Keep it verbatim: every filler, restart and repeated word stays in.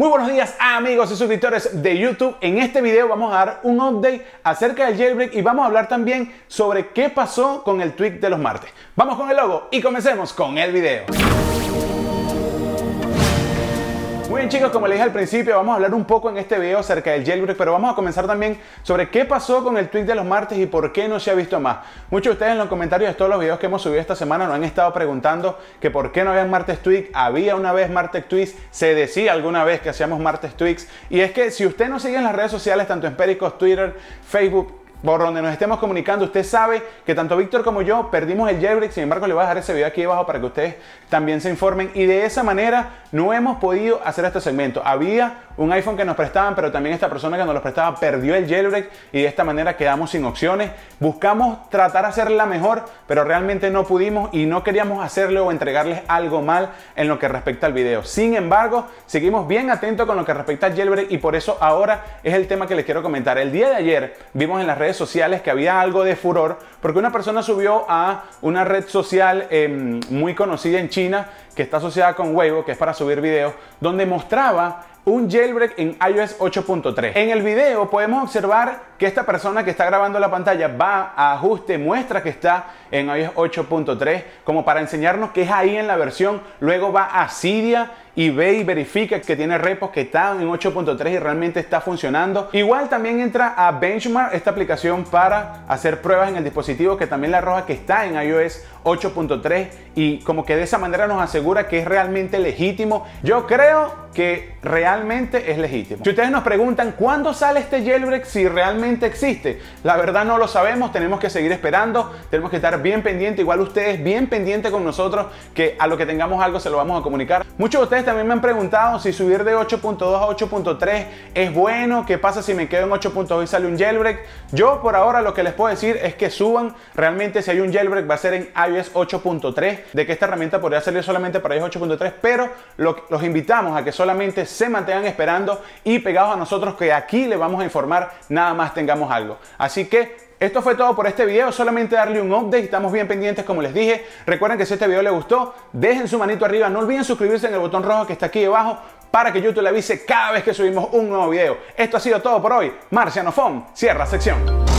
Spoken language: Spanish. Muy buenos días amigos y suscriptores de YouTube. En este video vamos a dar un update acerca del jailbreak y vamos a hablar también sobre qué pasó con el tweak de los martes. Vamos con el logo y comencemos con el video. Muy bien chicos, como les dije al principio, vamos a hablar un poco en este video acerca del jailbreak, pero vamos a comenzar también sobre qué pasó con el tweak de los martes y por qué no se ha visto más. Muchos de ustedes en los comentarios de todos los videos que hemos subido esta semana nos han estado preguntando que por qué no había martes tweak, había una vez martes tweaks, se decía alguna vez que hacíamos martes tweaks, y es que si usted nos sigue en las redes sociales, tanto en Pericos, Twitter, Facebook, por donde nos estemos comunicando, usted sabe que tanto Víctor como yo perdimos el jailbreak. Sin embargo, le voy a dejar ese video aquí abajo para que ustedes también se informen. Y de esa manera no hemos podido hacer este segmento. Había un iPhone que nos prestaban, pero también esta persona que nos lo prestaba perdió el jailbreak y de esta manera quedamos sin opciones. Buscamos tratar de hacerla mejor, pero realmente no pudimos y no queríamos hacerlo o entregarles algo mal en lo que respecta al video. Sin embargo, seguimos bien atentos con lo que respecta al jailbreak y por eso ahora es el tema que les quiero comentar. El día de ayer vimos en las redes sociales que había algo de furor porque una persona subió a una red social eh, muy conocida en China que está asociada con Weibo, que es para subir videos, donde mostraba un jailbreak en iOS ocho punto tres. En el video podemos observar que esta persona que está grabando la pantalla va a ajuste, muestra que está en iOS ocho punto tres como para enseñarnos que es ahí en la versión, luego va a Cydia y ve y verifica que tiene repos que están en ocho punto tres y realmente está funcionando. Igual también entra a Benchmark, esta aplicación para hacer pruebas en el dispositivo, que también la arroja que está en iOS ocho punto tres y como que de esa manera nos asegura que es realmente legítimo. Yo creo que realmente es legítimo. Si ustedes nos preguntan cuándo sale este jailbreak, si realmente existe, la verdad no lo sabemos, tenemos que seguir esperando, tenemos que estar bien pendiente, igual ustedes bien pendiente con nosotros, que a lo que tengamos algo se lo vamos a comunicar. Muchos de ustedes también me han preguntado si subir de ocho punto dos a ocho punto tres es bueno, qué pasa si me quedo en ocho punto dos y sale un jailbreak. Yo por ahora lo que les puedo decir es que suban, realmente si hay un jailbreak va a ser en iOS ocho punto tres, de que esta herramienta podría salir solamente para iOS ocho punto tres, pero lo, los invitamos a que solamente se mantengan esperando y pegados a nosotros, que aquí les vamos a informar nada más tengamos algo. Así que esto fue todo por este video, solamente darle un update, estamos bien pendientes como les dije. Recuerden que si este video les gustó, dejen su manito arriba, no olviden suscribirse en el botón rojo que está aquí debajo para que YouTube le avise cada vez que subimos un nuevo video. Esto ha sido todo por hoy, Marciano Fon cierra sección.